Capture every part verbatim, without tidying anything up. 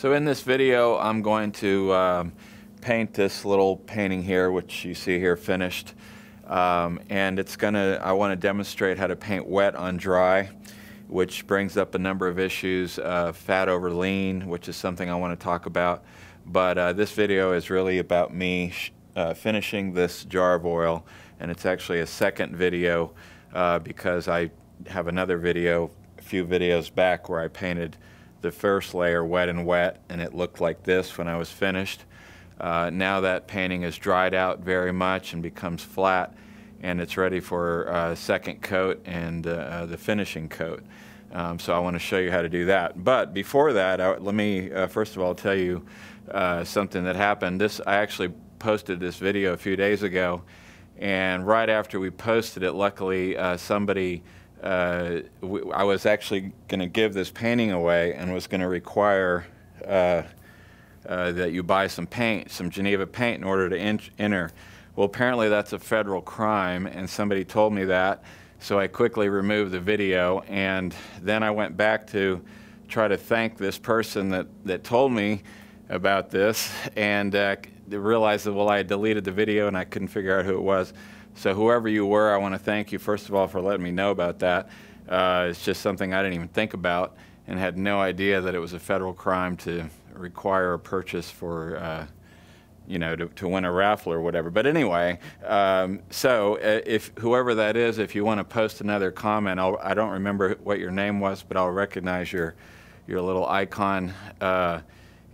So in this video, I'm going to um, paint this little painting here, which you see here finished. Um, and it's gonna, I wanna demonstrate how to paint wet on dry, which brings up a number of issues, uh, fat over lean, which is something I wanna talk about. But uh, this video is really about me sh uh, finishing this jar of oil. And it's actually a second video uh, because I have another video, a few videos back, where I painted the first layer wet and wet, and it looked like this when I was finished. Uh, now that painting is dried out very much and becomes flat, and it's ready for a uh, second coat and uh, the finishing coat. Um, so I want to show you how to do that. But before that, I, let me uh, first of all tell you uh, something that happened. This, I actually posted this video a few days ago, and right after we posted it, luckily uh, somebody Uh, I was actually going to give this painting away and was going to require uh, uh, that you buy some paint, some Geneva paint, in order to enter. Well, apparently that's a federal crime, and somebody told me that, so I quickly removed the video, and then I went back to try to thank this person that, that told me about this, and uh, realized that, well, I had deleted the video and I couldn't figure out who it was. So whoever you were, I want to thank you, first of all, for letting me know about that. Uh, it's just something I didn't even think about and had no idea that it was a federal crime to require a purchase for, uh, you know, to, to win a raffle or whatever. But anyway, um, so if whoever that is, if you want to post another comment, I'll, I don't remember what your name was, but I'll recognize your, your little icon. Uh,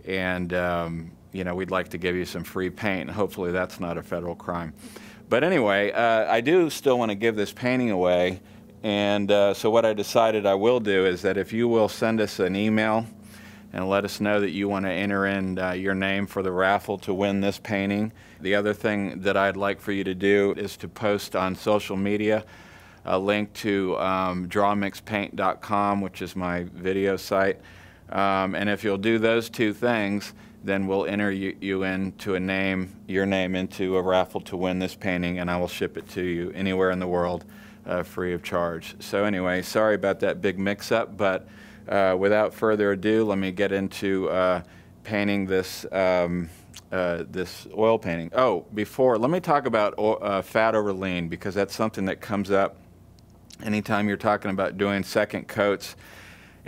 and, um, you know, we'd like to give you some free paint. Hopefully that's not a federal crime. But anyway, uh, I do still want to give this painting away, and uh, so what I decided I will do is that if you will send us an email and let us know that you want to enter in uh, your name for the raffle to win this painting. The other thing that I'd like for you to do is to post on social media a link to um, draw mix paint dot com, which is my video site, um, and if you'll do those two things, then we'll enter you, you into a name, your name into a raffle to win this painting, and I will ship it to you anywhere in the world uh, free of charge. So anyway, sorry about that big mix-up, but uh, without further ado, let me get into uh, painting this, um, uh, this oil painting. Oh, before, let me talk about oil, uh, fat over lean, because that's something that comes up anytime you're talking about doing second coats.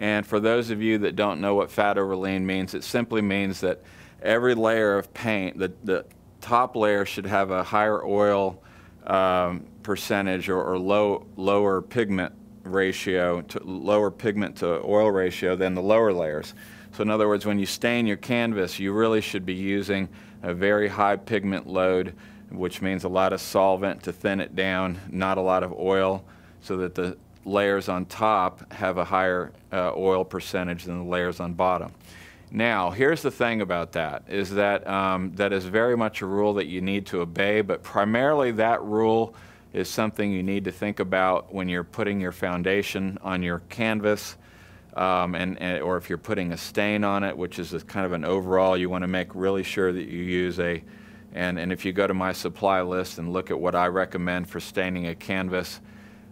And for those of you that don't know what fat over lean means, it simply means that every layer of paint, the, the top layer should have a higher oil um, percentage or, or low, lower pigment ratio, to, lower pigment to oil ratio than the lower layers. So in other words, when you stain your canvas, you really should be using a very high pigment load, which means a lot of solvent to thin it down, not a lot of oil, so that the layers on top have a higher uh, oil percentage than the layers on bottom. Now, here's the thing about that, is that um, that is very much a rule that you need to obey, but primarily that rule is something you need to think about when you're putting your foundation on your canvas, um, and, and or if you're putting a stain on it, which is a, kind of an overall. You want to make really sure that you use a, and, and if you go to my supply list and look at what I recommend for staining a canvas,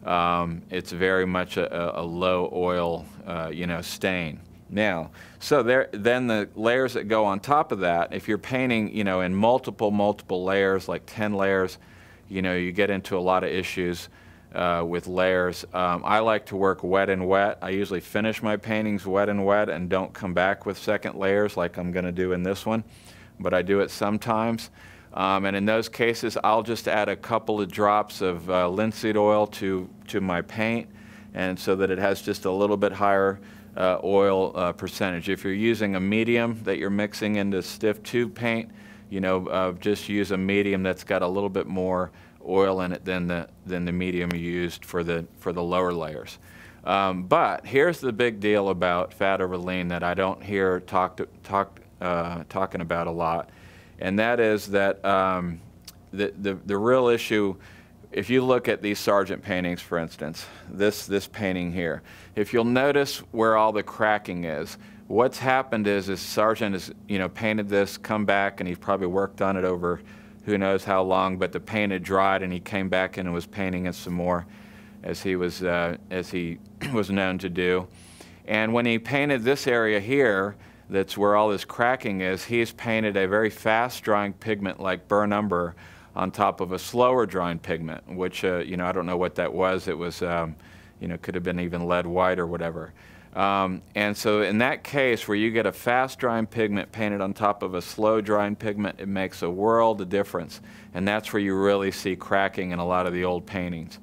Um, it's very much a, a low oil, uh, you know, stain. Now, so there, then the layers that go on top of that, if you're painting, you know, in multiple, multiple layers, like ten layers, you know, you get into a lot of issues uh, with layers. Um, I like to work wet and wet. I usually finish my paintings wet and wet and don't come back with second layers like I'm going to do in this one, but I do it sometimes. Um, and in those cases, I'll just add a couple of drops of uh, linseed oil to, to my paint, and so that it has just a little bit higher uh, oil uh, percentage. If you're using a medium that you're mixing into stiff tube paint, you know, uh, just use a medium that's got a little bit more oil in it than the, than the medium you used for the, for the lower layers. Um, but here's the big deal about fat over lean that I don't hear talk to, talk, uh, talking about a lot. And that is that um, the, the, the real issue, if you look at these Sargent paintings, for instance, this, this painting here, if you'll notice where all the cracking is, what's happened is, is Sargent has, you know, painted this, come back, and he's probably worked on it over who knows how long, but the paint had dried, and he came back in and was painting it some more, as he was, uh, as he was known to do. And when he painted this area here, that's where all this cracking is, he's painted a very fast drying pigment like burnt umber on top of a slower drying pigment, which, uh, you know, I don't know what that was. It was, um, you know, could have been even lead white or whatever. Um, and so in that case where you get a fast drying pigment painted on top of a slow drying pigment, it makes a world of difference. And that's where you really see cracking in a lot of the old paintings.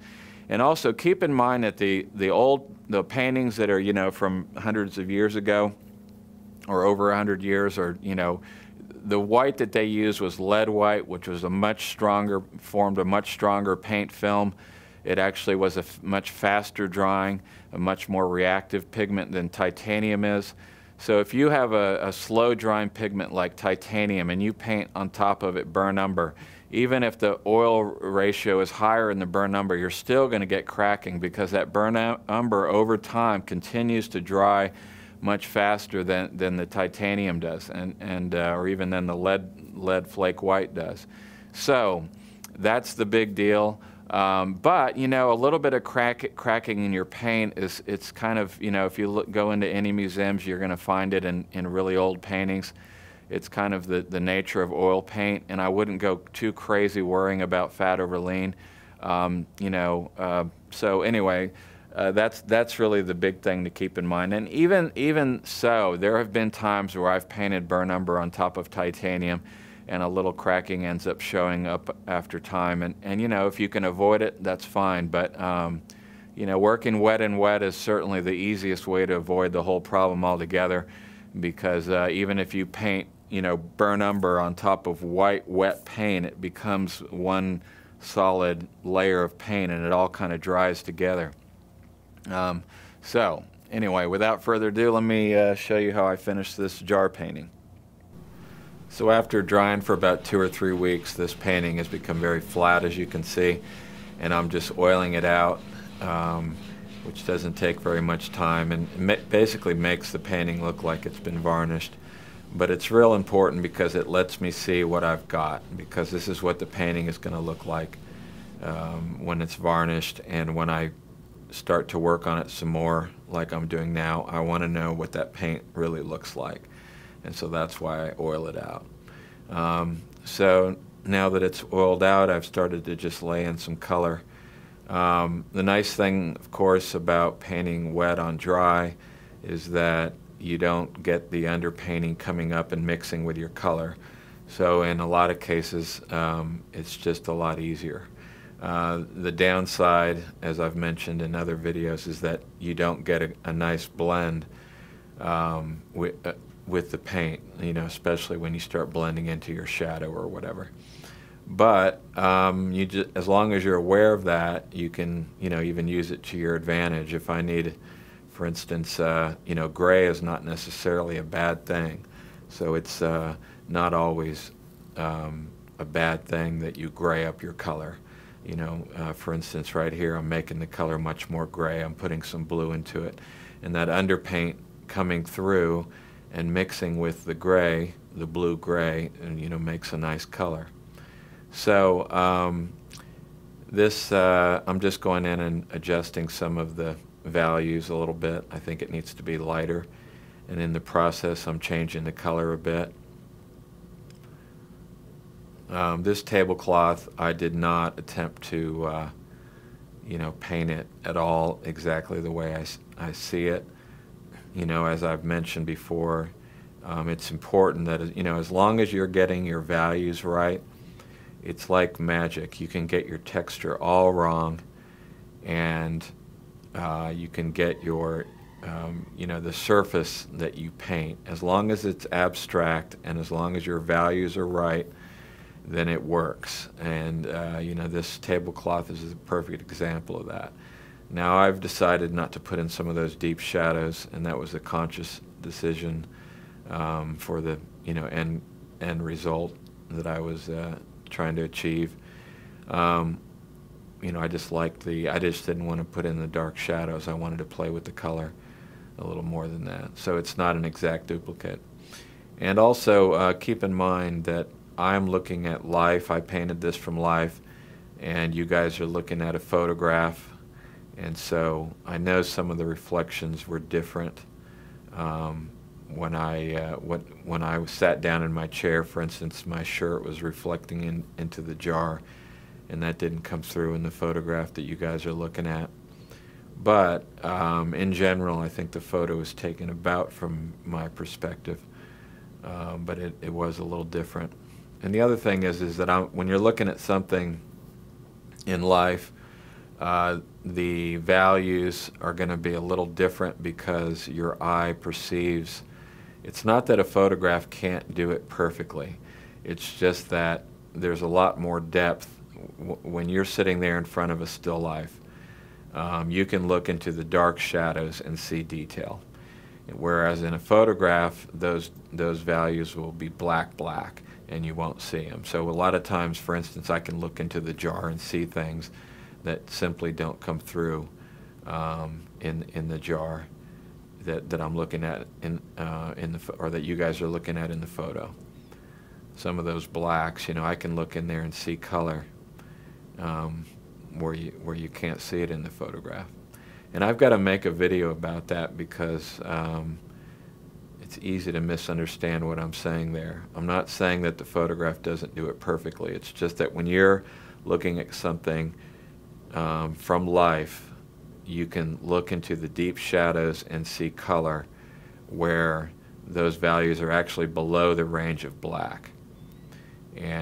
And also keep in mind that the, the old, the paintings that are, you know, from hundreds of years ago or over a hundred years, or, you know, the white that they used was lead white, which was a much stronger, formed a much stronger paint film. It actually was a much faster drying, a much more reactive pigment than titanium is. So if you have a, a slow drying pigment like titanium and you paint on top of it burnt umber, even if the oil ratio is higher in the burnt umber, you're still going to get cracking because that burnt umber over time continues to dry much faster than, than the titanium does, and, and uh, or even than the lead, lead flake white does. So that's the big deal. Um, but, you know, a little bit of crack, cracking in your paint is, it's kind of, you know, if you look, go into any museums, you're going to find it in, in really old paintings. It's kind of the, the nature of oil paint, and I wouldn't go too crazy worrying about fat over lean. Um, you know, uh, so anyway, uh, that's, that's really the big thing to keep in mind. And even, even so, there have been times where I've painted burnt umber on top of titanium, and a little cracking ends up showing up after time. And, and you know, if you can avoid it, that's fine. But, um, you know, working wet and wet is certainly the easiest way to avoid the whole problem altogether, because uh, even if you paint, you know, burnt umber on top of white, wet paint, it becomes one solid layer of paint, and it all kind of dries together. Um, so, anyway, without further ado, let me uh, show you how I finished this jar painting. So after drying for about two or three weeks, this painting has become very flat, as you can see, and I'm just oiling it out, um, which doesn't take very much time, and ma basically makes the painting look like it's been varnished. But it's real important because it lets me see what I've got, because this is what the painting is going to look like um, when it's varnished, and when I start to work on it some more, like I'm doing now, I want to know what that paint really looks like. And so that's why I oil it out. Um, so now that it's oiled out, I've started to just lay in some color. Um, the nice thing, of course, about painting wet on dry is that you don't get the underpainting coming up and mixing with your color. So in a lot of cases, um, it's just a lot easier. Uh, the downside, as I've mentioned in other videos, is that you don't get a, a nice blend um, with, uh, with the paint, you know, especially when you start blending into your shadow or whatever. But um, you just, as long as you're aware of that, you can, you know, even use it to your advantage. If I need, for instance, uh, you know, gray is not necessarily a bad thing. So it's uh, not always um, a bad thing that you gray up your color. You know, uh, for instance, right here, I'm making the color much more gray. I'm putting some blue into it. And that underpaint coming through and mixing with the gray, the blue gray, and, you know, makes a nice color. So um, this, uh, I'm just going in and adjusting some of the values a little bit. I think it needs to be lighter. And in the process, I'm changing the color a bit. Um, this tablecloth, I did not attempt to, uh, you know, paint it at all exactly the way I, I see it. You know, as I've mentioned before, um, it's important that, you know, as long as you're getting your values right, it's like magic. You can get your texture all wrong, and uh, you can get your, um, you know, the surface that you paint. As long as it's abstract and as long as your values are right, then it works. And, uh, you know, this tablecloth is a perfect example of that. Now, I've decided not to put in some of those deep shadows, and that was a conscious decision um, for the, you know, end, end result that I was uh, trying to achieve. Um, you know, I just liked the, I just didn't want to put in the dark shadows. I wanted to play with the color a little more than that. So it's not an exact duplicate. And also, uh, keep in mind that I'm looking at life. I painted this from life, and you guys are looking at a photograph. And so I know some of the reflections were different um, when I uh, what when I sat down in my chair, for instance, my shirt was reflecting in, into the jar, and that didn't come through in the photograph that you guys are looking at. But um, in general, I think the photo was taken about from my perspective, uh, but it, it was a little different. And the other thing is, is that I'm, when you're looking at something in life, uh, the values are going to be a little different because your eye perceives. It's not that a photograph can't do it perfectly. It's just that there's a lot more depth w when you're sitting there in front of a still life. Um, you can look into the dark shadows and see detail, whereas in a photograph, those those values will be black, black, and you won't see them. So a lot of times, for instance, I can look into the jar and see things that simply don't come through um, in in the jar that that I'm looking at in uh, in the or that you guys are looking at in the photo. Some of those blacks, you know, I can look in there and see color um, where you where you can't see it in the photograph. And I've got to make a video about that because um, it's easy to misunderstand what I'm saying there. I'm not saying that the photograph doesn't do it perfectly. It's just that when you're looking at something Um, from life, you can look into the deep shadows and see color where those values are actually below the range of black.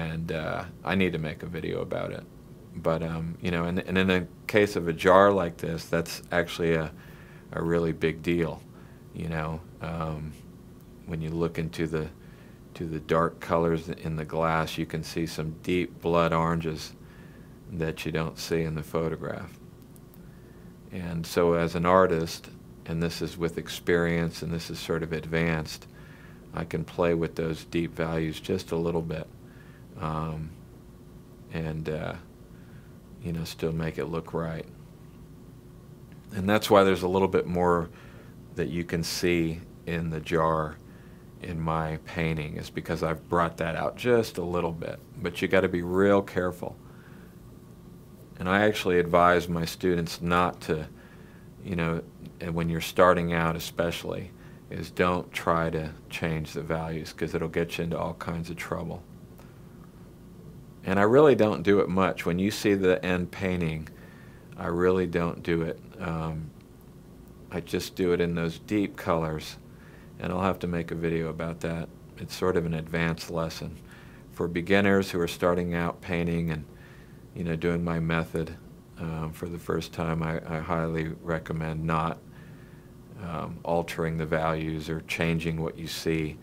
And uh, I need to make a video about it. But, um, you know, and, and in the case of a jar like this, that's actually a, a really big deal, you know, um, when you look into the, to the dark colors in the glass, you can see some deep blood oranges that you don't see in the photograph. And so as an artist, and this is with experience and this is sort of advanced, I can play with those deep values just a little bit um, and uh, you know, still make it look right. And that's why there's a little bit more that you can see in the jar in my painting, is because I've brought that out just a little bit. But you got to be real careful. And I actually advise my students not to, you know, when you're starting out especially, is don't try to change the values because it'll get you into all kinds of trouble. And I really don't do it much. When you see the end painting, I really don't do it. Um, I just do it in those deep colors, and I'll have to make a video about that. It's sort of an advanced lesson for beginners who are starting out painting and you know, doing my method um, for the first time. I, I highly recommend not um, altering the values or changing what you see,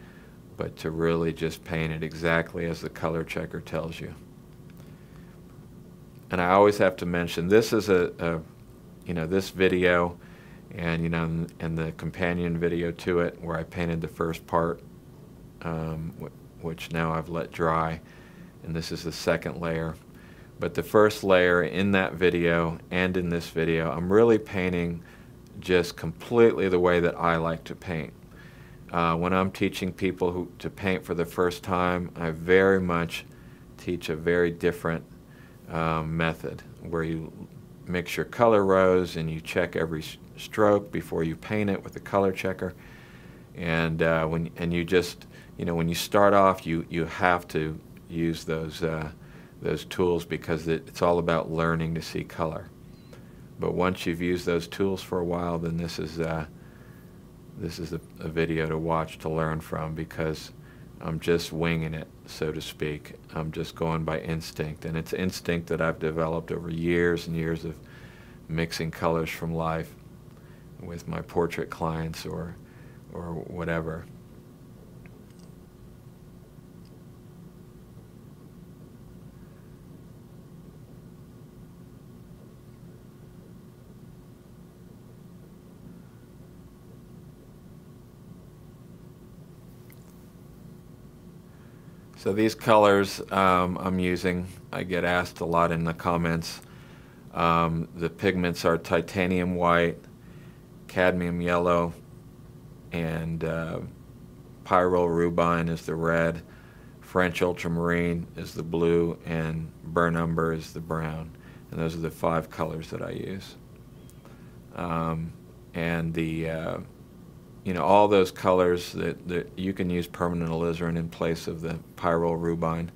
but to really just paint it exactly as the color checker tells you. And I always have to mention, this is a, a you know, this video and, you know, and the companion video to it where I painted the first part, um, which now I've let dry, and this is the second layer. But the first layer in that video and in this video, I'm really painting just completely the way that I like to paint. Uh, when I'm teaching people who, to paint for the first time, I very much teach a very different um, method where you mix your color rows and you check every stroke before you paint it with the color checker. And uh, when and you just, you know, when you start off, you, you have to use those uh, those tools because it, it's all about learning to see color. But once you've used those tools for a while, then this is a, this is a, a video to watch to learn from, because I'm just winging it, so to speak. I'm just going by instinct, and it's instinct that I've developed over years and years of mixing colors from life with my portrait clients or, or whatever. So these colors um, I'm using, I get asked a lot in the comments. Um, the pigments are titanium white, cadmium yellow, and uh, pyrrole rubine is the red, French ultramarine is the blue, and burnt umber is the brown. And those are the five colors that I use. Um, and the, uh, you know, all those colors that, that you can use permanent alizarin in place of the pyrrole rubine.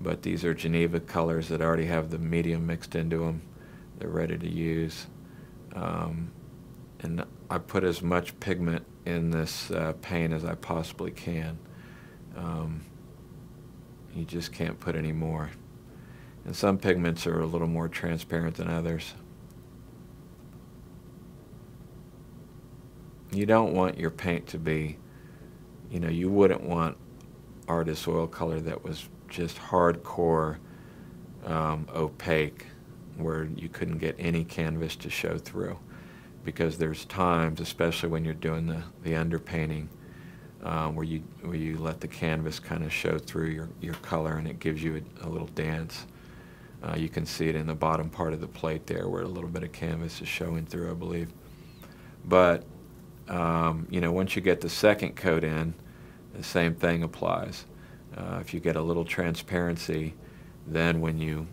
But these are Geneva colors that already have the medium mixed into them. They're ready to use. Um, and I put as much pigment in this uh, paint as I possibly can. Um, you just can't put any more. And some pigments are a little more transparent than others. You don't want your paint to be, you know, you wouldn't want artist oil color that was just hardcore um, opaque, where you couldn't get any canvas to show through, because there's times, especially when you're doing the, the underpainting, uh, where you where you let the canvas kind of show through your, your color, and it gives you a, a little dance. Uh, you can see it in the bottom part of the plate there, where a little bit of canvas is showing through, I believe. But um, you know, once you get the second coat in, the same thing applies. Uh, if you get a little transparency, then when you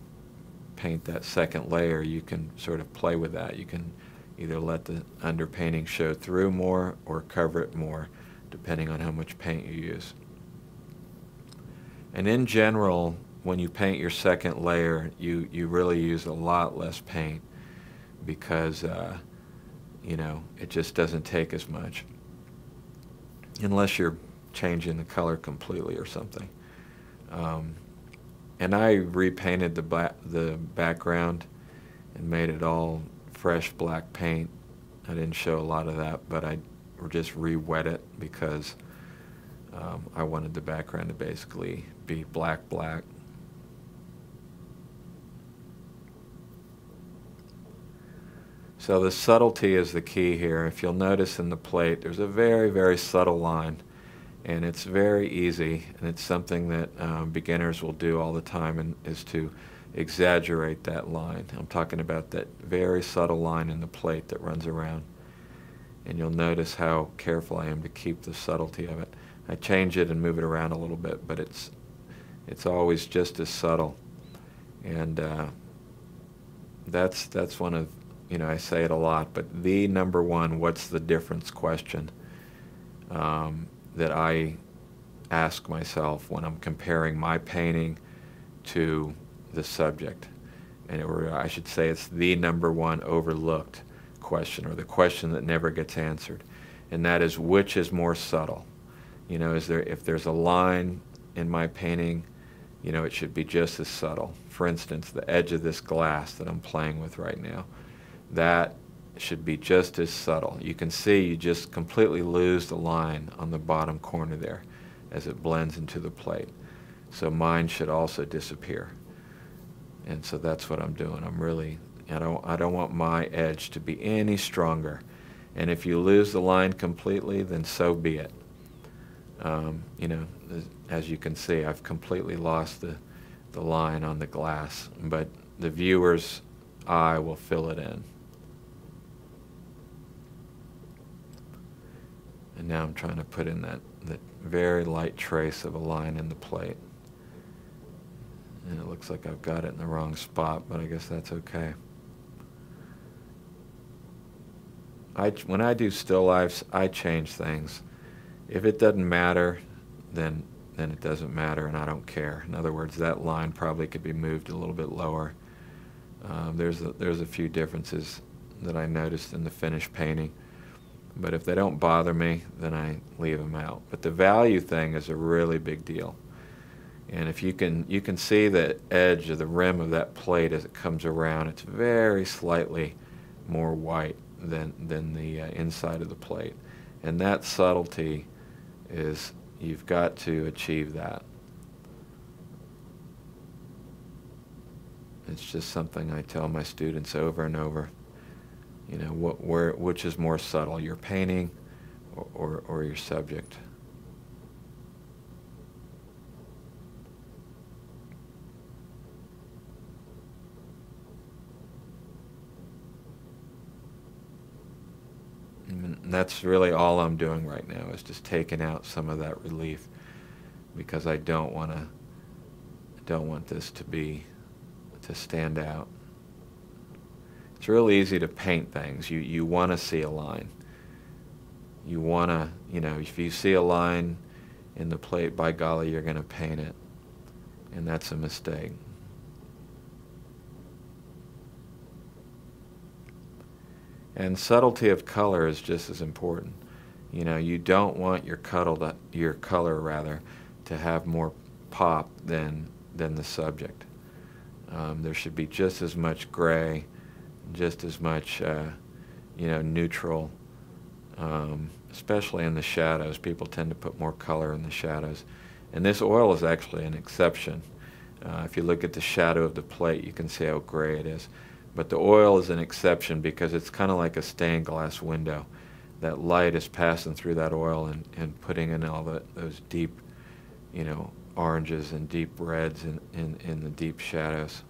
paint that second layer, you can sort of play with that. You can either let the underpainting show through more or cover it more, depending on how much paint you use. And in general, when you paint your second layer, you, you really use a lot less paint, because uh, you know, it just doesn't take as much, unless you're changing the color completely or something. Um, and I repainted the, ba the background and made it all fresh black paint. I didn't show a lot of that, but I just re-wet it, because um, I wanted the background to basically be black, black. So the subtlety is the key here. If you'll notice in the plate, there's a very, very subtle line, and it's very easy, and it's something that um, beginners will do all the time, and is to exaggerate that line. I'm talking about that very subtle line in the plate that runs around. And you'll notice how careful I am to keep the subtlety of it. I change it and move it around a little bit, but it's, it's always just as subtle. And uh, that's, that's one of, you know, I say it a lot, but the number one what's the difference question Um, that I ask myself when I'm comparing my painting to the subject. And it were, I should say it's the number one overlooked question, or the question that never gets answered. And that is, which is more subtle? You know, is there, if there's a line in my painting, you know, it should be just as subtle. For instance, the edge of this glass that I'm playing with right now, that should be just as subtle. You can see you just completely lose the line on the bottom corner there as it blends into the plate. So mine should also disappear. And so that's what I'm doing. I'm really, I don't, I don't want my edge to be any stronger. And if you lose the line completely, then so be it. Um, you know, as you can see, I've completely lost the, the line on the glass, but the viewer's eye will fill it in. And now I'm trying to put in that, that very light trace of a line in the plate. And it looks like I've got it in the wrong spot, but I guess that's okay. I, when I do still lifes, I change things. If it doesn't matter, then, then it doesn't matter, and I don't care. In other words, that line probably could be moved a little bit lower. Um, there's, a, there's a few differences that I noticed in the finished painting. But if they don't bother me, then I leave them out. But the value thing is a really big deal. And if you can, you can see the edge of the rim of that plate as it comes around, it's very slightly more white than, than the uh, inside of the plate. And that subtlety is, you've got to achieve that. It's just something I tell my students over and over. You know, what, where, which is more subtle, your painting or, or, or your subject? And that's really all I'm doing right now, is just taking out some of that relief, because I don't want to, don't want this to be, to stand out. It's real easy to paint things. You, you want to see a line. you want to, you know, if you see a line in the plate, by golly, you're going to paint it. And that's a mistake. And subtlety of color is just as important. You know, you don't want your, to, your color rather, to have more pop than, than the subject. Um, there should be just as much gray, just as much, uh, you know, neutral, um, especially in the shadows. People tend to put more color in the shadows. And this oil is actually an exception. Uh, if you look at the shadow of the plate, you can see how gray it is. But the oil is an exception because it's kind of like a stained glass window. That light is passing through that oil and, and putting in all the, those deep, you know, oranges and deep reds and in, in, in the deep shadows.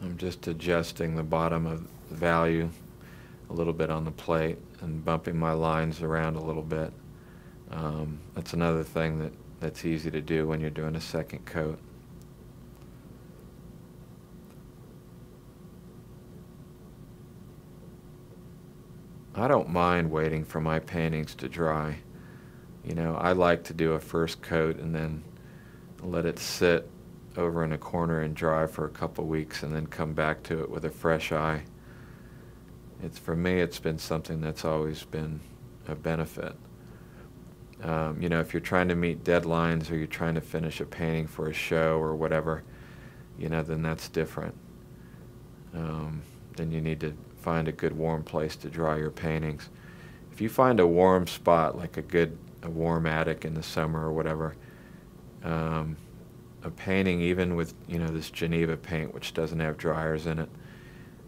I'm just adjusting the bottom of the value a little bit on the plate and bumping my lines around a little bit. Um, that's another thing that, that's easy to do when you're doing a second coat. I don't mind waiting for my paintings to dry. You know, I like to do a first coat and then let it sit over in a corner and dry for a couple weeks and then come back to it with a fresh eye. It's, for me, it's been something that's always been a benefit. Um, you know, if you're trying to meet deadlines or you're trying to finish a painting for a show or whatever, you know, then that's different. Um, then you need to find a good warm place to dry your paintings. If you find a warm spot, like a good a warm attic in the summer or whatever, um, a painting, even with, you know, this Geneva paint, which doesn't have dryers in it,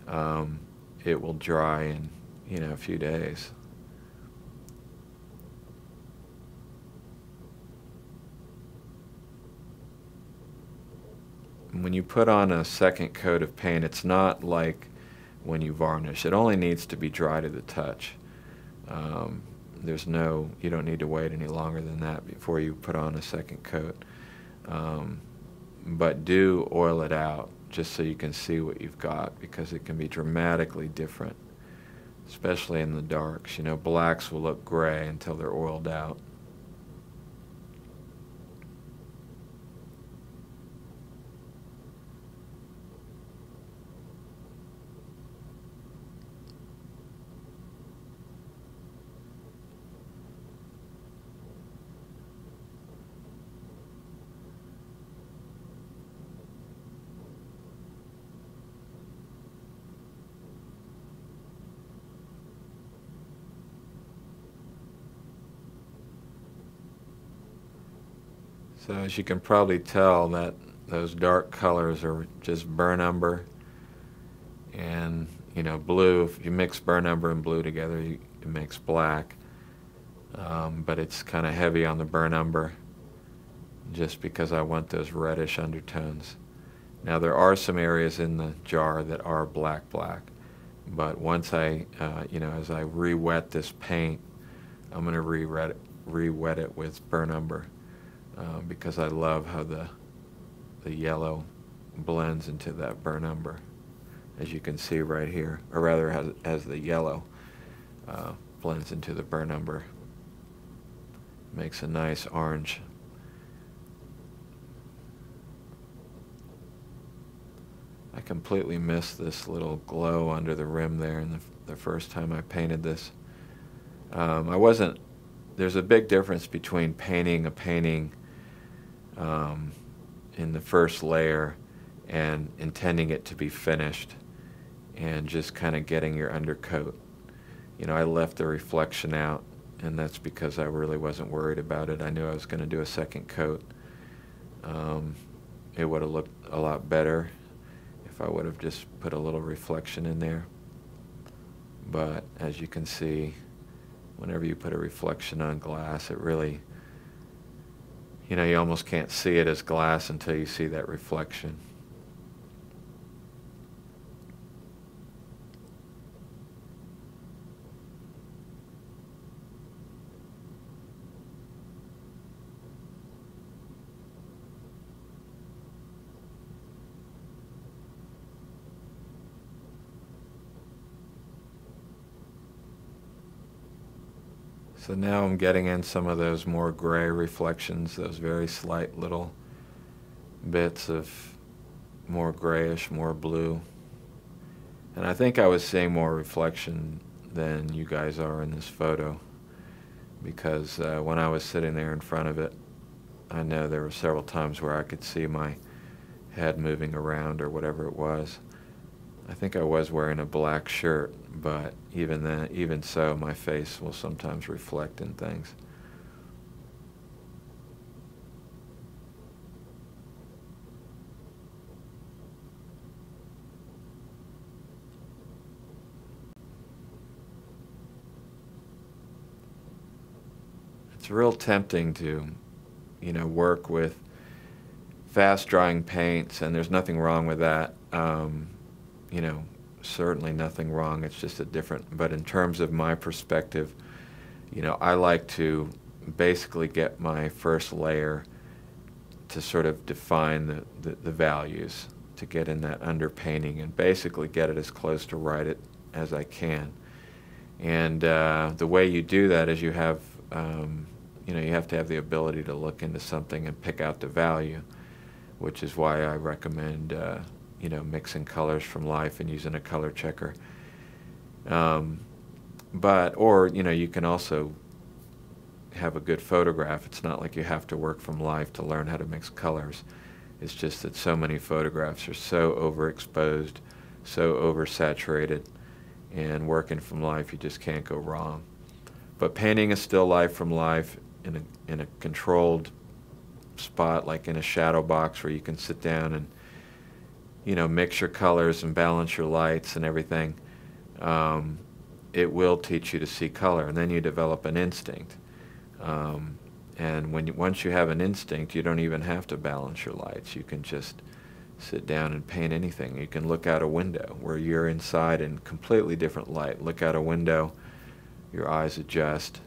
um, it will dry in, you know, a few days. And when you put on a second coat of paint, it's not like when you varnish. It only needs to be dry to the touch. Um, there's no, you don't need to wait any longer than that before you put on a second coat. Um, but do oil it out just so you can see what you've got, because it can be dramatically different, especially in the darks. You know, blacks will look gray until they're oiled out. So as you can probably tell, that those dark colors are just burnt umber and, you know, blue. If you mix burnt umber and blue together, you, it makes black. Um, but it's kind of heavy on the burnt umber just because I want those reddish undertones. Now there are some areas in the jar that are black black, but once I, uh, you know, as I re-wet this paint, I'm going to re-wet it, re-wet it with burnt umber. Uh, because I love how the, the yellow blends into that burnt umber, as you can see right here, or rather as, as the yellow uh, blends into the burnt umber. Makes a nice orange. I completely missed this little glow under the rim there in the, the first time I painted this. Um, I wasn't, there's a big difference between painting a painting Um, in the first layer and intending it to be finished and just kind of getting your undercoat. You know, I left the reflection out, and that's because I really wasn't worried about it. I knew I was going to do a second coat. Um, it would have looked a lot better if I would have just put a little reflection in there. But as you can see, whenever you put a reflection on glass, it really, you know, you almost can't see it as glass until you see that reflection. So now I'm getting in some of those more gray reflections, those very slight little bits of more grayish, more blue. And I think I was seeing more reflection than you guys are in this photo, because uh, when I was sitting there in front of it, I know there were several times where I could see my head moving around or whatever it was. I think I was wearing a black shirt, but even then, even so, my face will sometimes reflect in things. It's real tempting to, you know, work with fast drying paints, and there's nothing wrong with that. Um, you know, certainly nothing wrong, it's just a different, but in terms of my perspective, you know, I like to basically get my first layer to sort of define the, the, the values, to get in that underpainting and basically get it as close to right it as I can. And uh, the way you do that is you have, um, you know, you have to have the ability to look into something and pick out the value, which is why I recommend uh, you know, mixing colors from life and using a color checker. Um, but, or, you know, you can also have a good photograph. It's not like you have to work from life to learn how to mix colors. It's just that so many photographs are so overexposed, so oversaturated, and working from life, you just can't go wrong. But painting a still life from life in a, in a controlled spot, like in a shadow box where you can sit down and, you know, mix your colors and balance your lights and everything, um, it will teach you to see color, and then you develop an instinct. Um, and when you, once you have an instinct, you don't even have to balance your lights. You can just sit down and paint anything. You can look out a window where you're inside in completely different light. Look out a window, your eyes adjust,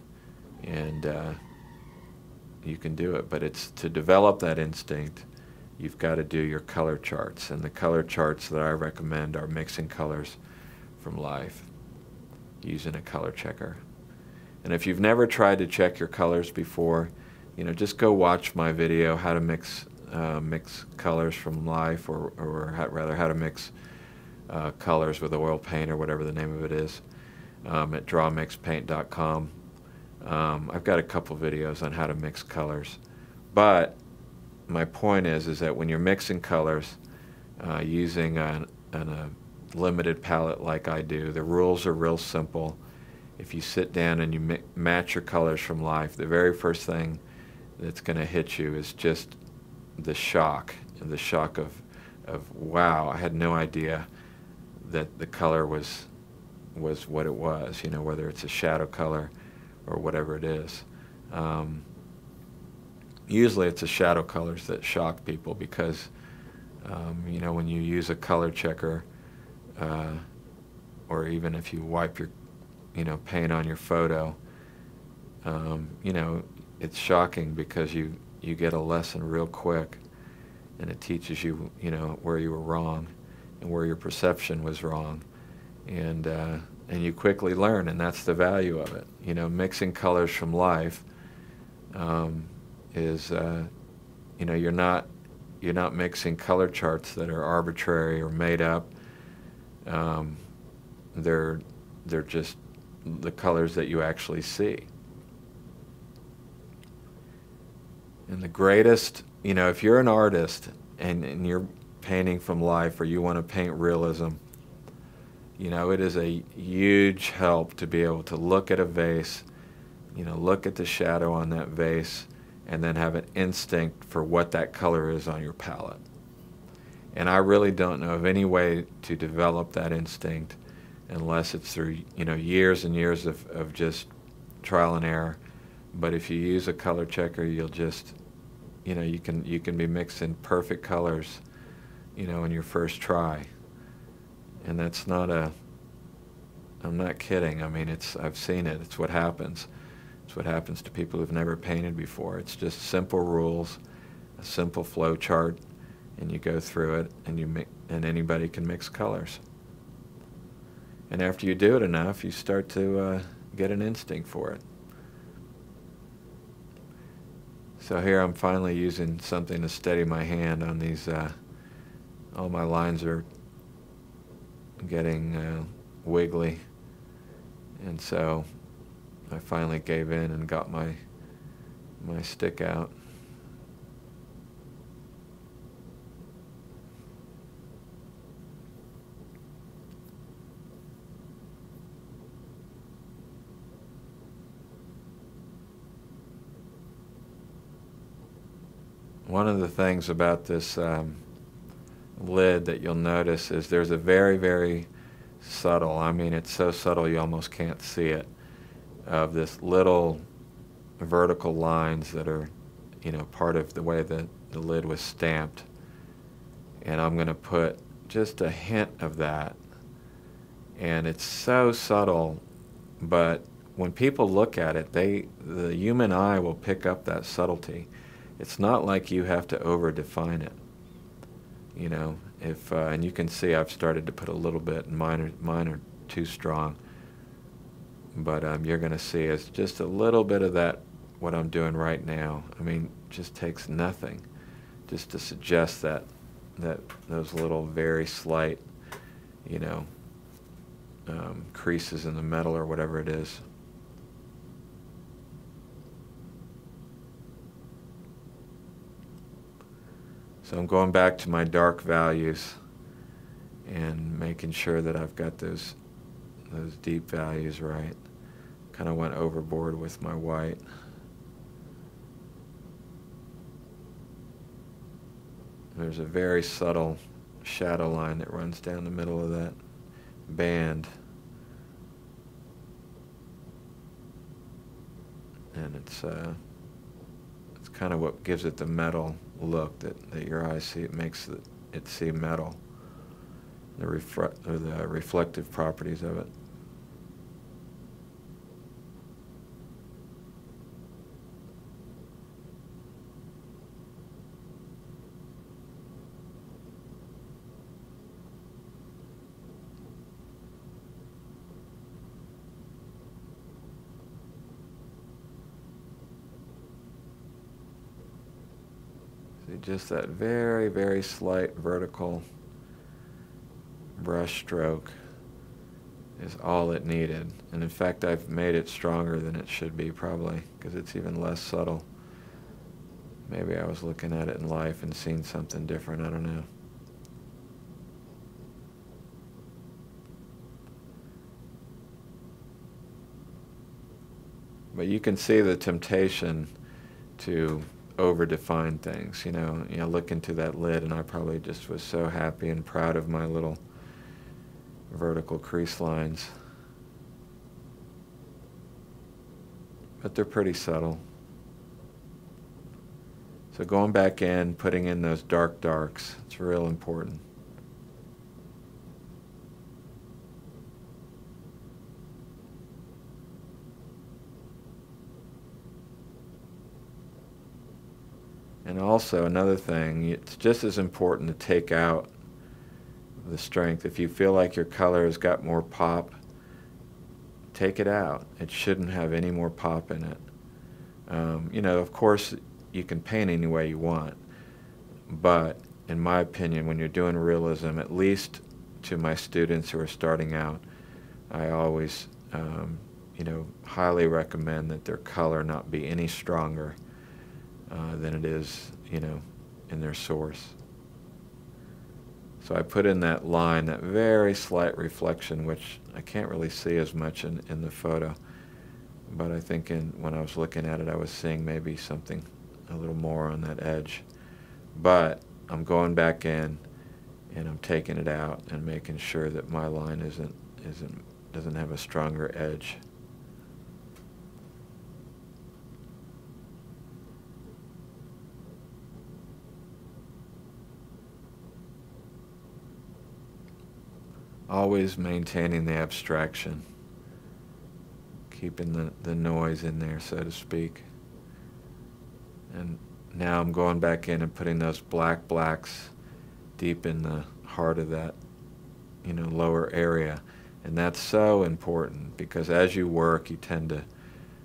and uh, you can do it. But it's to develop that instinct, you've got to do your color charts, and the color charts that I recommend are mixing colors from life using a color checker. And if you've never tried to check your colors before, you know, just go watch my video, how to mix uh, mix colors from life, or, or how, rather how to mix uh, colors with oil paint, or whatever the name of it is, um, at draw mix paint dot com. Um, I've got a couple videos on how to mix colors, but my point is, is that when you're mixing colors uh, using an, an, a limited palette like I do, the rules are real simple. If you sit down and you mi match your colors from life, the very first thing that's going to hit you is just the shock, the shock of, of wow, I had no idea that the color was, was what it was, you know, whether it's a shadow color or whatever it is. Um, Usually it's the shadow colors that shock people, because, um, you know, when you use a color checker, uh, or even if you wipe your, you know, paint on your photo, um, you know, it's shocking because you, you get a lesson real quick, and it teaches you, you know, where you were wrong and where your perception was wrong. And, uh, and you quickly learn, and that's the value of it. You know, mixing colors from life, um, is uh, you know, you're not you're not mixing color charts that are arbitrary or made up. Um, they're they're just the colors that you actually see. And the greatest, you know, if you're an artist and, and you're painting from life, or you want to paint realism, you know, it is a huge help to be able to look at a vase, you know, look at the shadow on that vase, and then have an instinct for what that color is on your palette. And I really don't know of any way to develop that instinct unless it's through, you know, years and years of, of just trial and error. But if you use a color checker, you'll just, you know, you can, you can be mixing perfect colors, you know, in your first try. And that's not a, I'm not kidding. I mean, it's, I've seen it, it's what happens. It's what happens to people who've never painted before. It's just simple rules, a simple flow chart, and you go through it, and you and anybody can mix colors. And after you do it enough, you start to uh, get an instinct for it. So here I'm finally using something to steady my hand on these. Uh, all my lines are getting uh, wiggly, and so I finally gave in and got my my stick out. One of the things about this um, lid that you'll notice is there's a very, very subtle, I mean it's so subtle you almost can't see it, of this little vertical lines that are, you know, part of the way that the lid was stamped. And I'm going to put just a hint of that. And it's so subtle, but when people look at it, they, the human eye will pick up that subtlety. It's not like you have to over-define it, you know. If uh, and you can see I've started to put a little bit, minor, minor, too strong. But um, you're going to see is just a little bit of that. What I'm doing right now, I mean, just takes nothing, just to suggest that that those little, very slight, you know, um, creases in the metal or whatever it is. So I'm going back to my dark values and making sure that I've got those those deep values right. Kind of went overboard with my white. There's a very subtle shadow line that runs down the middle of that band. And it's uh, it's kind of what gives it the metal look that, that your eyes see. It makes it, it seem metal, the, refre- or the reflective properties of it. Just that very, very slight vertical brush stroke is all it needed. And in fact, I've made it stronger than it should be probably, because it's even less subtle. Maybe I was looking at it in life and seeing something different, I don't know. But you can see the temptation to over-define things, you know. You know, look into that lid, and I probably just was so happy and proud of my little vertical crease lines. But they're pretty subtle. So going back in, putting in those dark darks, it's real important. And also another thing, it's just as important to take out the strength. If you feel like your color has got more pop, take it out. It shouldn't have any more pop in it. Um, you know, of course, you can paint any way you want, but in my opinion, when you're doing realism, at least to my students who are starting out, I always, um, you know, highly recommend that their color not be any stronger Uh, than it is, you know, in their source. So I put in that line, that very slight reflection, which I can't really see as much in, in the photo, but I think in, when I was looking at it, I was seeing maybe something a little more on that edge. But I'm going back in and I'm taking it out and making sure that my line isn't, isn't, doesn't have a stronger edge. Always maintaining the abstraction, keeping the, the noise in there, so to speak. And now I'm going back in and putting those black blacks deep in the heart of that, you know, lower area. And that's so important, because as you work, you tend to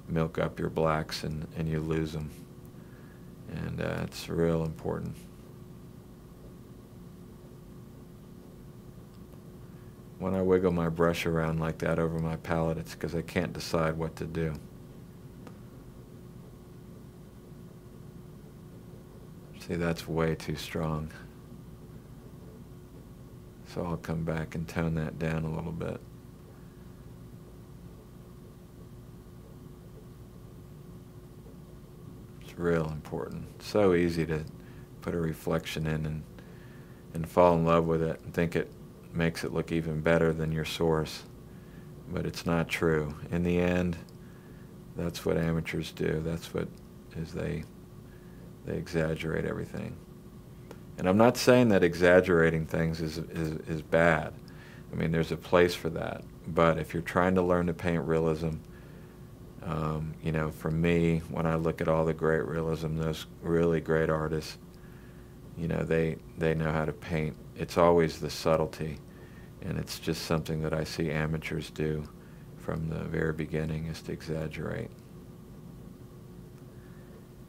milk up your blacks and, and you lose them. and uh, it's real important. When I wiggle my brush around like that over my palette, it's because I can't decide what to do. See, that's way too strong. So I'll come back and tone that down a little bit. It's real important. So easy to put a reflection in and, and fall in love with it and think it makes it look even better than your source. But it's not true. In the end, that's what amateurs do. That's what is they, they exaggerate everything. And I'm not saying that exaggerating things is, is, is bad. I mean, there's a place for that. But if you're trying to learn to paint realism, um, you know, for me, when I look at all the great realism, those really great artists, you know, they, they know how to paint. It's always the subtlety. And it's just something that I see amateurs do from the very beginning, is to exaggerate.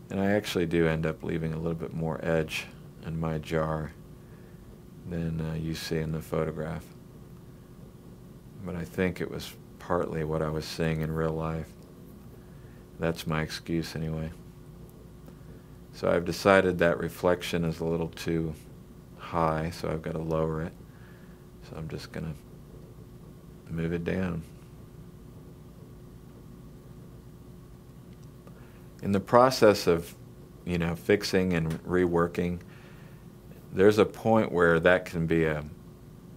And I actually do end up leaving a little bit more edge in my jar than uh, you see in the photograph. But I think it was partly what I was seeing in real life. That's my excuse anyway. So I've decided that reflection is a little too high, so I've got to lower it. So I'm just going to move it down. In the process of, you know, fixing and reworking, there's a point where that can be a,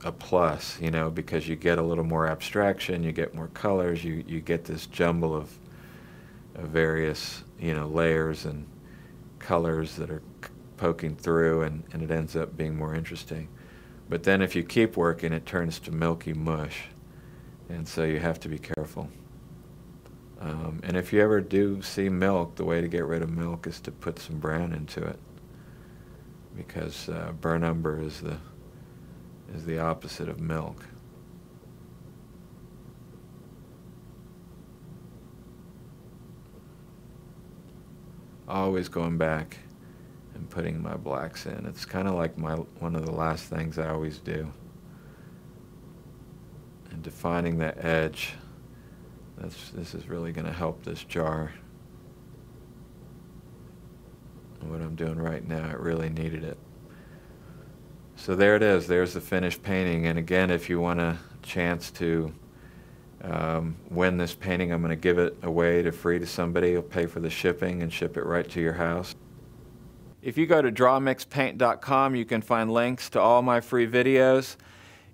a plus, you know, because you get a little more abstraction, you get more colors, you, you get this jumble of, of various, you know, layers and colors that are poking through, and, and it ends up being more interesting. But then if you keep working, it turns to milky mush, and so you have to be careful. Um, and if you ever do see milk, the way to get rid of milk is to put some brown into it, because uh, burnt umber is the is the opposite of milk. Always going back and putting my blacks in. It's kind of like my one of the last things I always do. And defining that edge. That's, this is really going to help this jar. And what I'm doing right now, it really needed it. So there it is. There's the finished painting. And again, if you want a chance to um, win this painting, I'm going to give it away to free to somebody. You'll pay for the shipping and ship it right to your house. If you go to draw mix paint dot com, you can find links to all my free videos.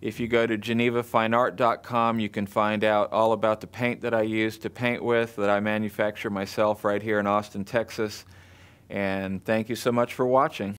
If you go to geneva fine art dot com, you can find out all about the paint that I use to paint with, that I manufacture myself right here in Austin, Texas. And thank you so much for watching.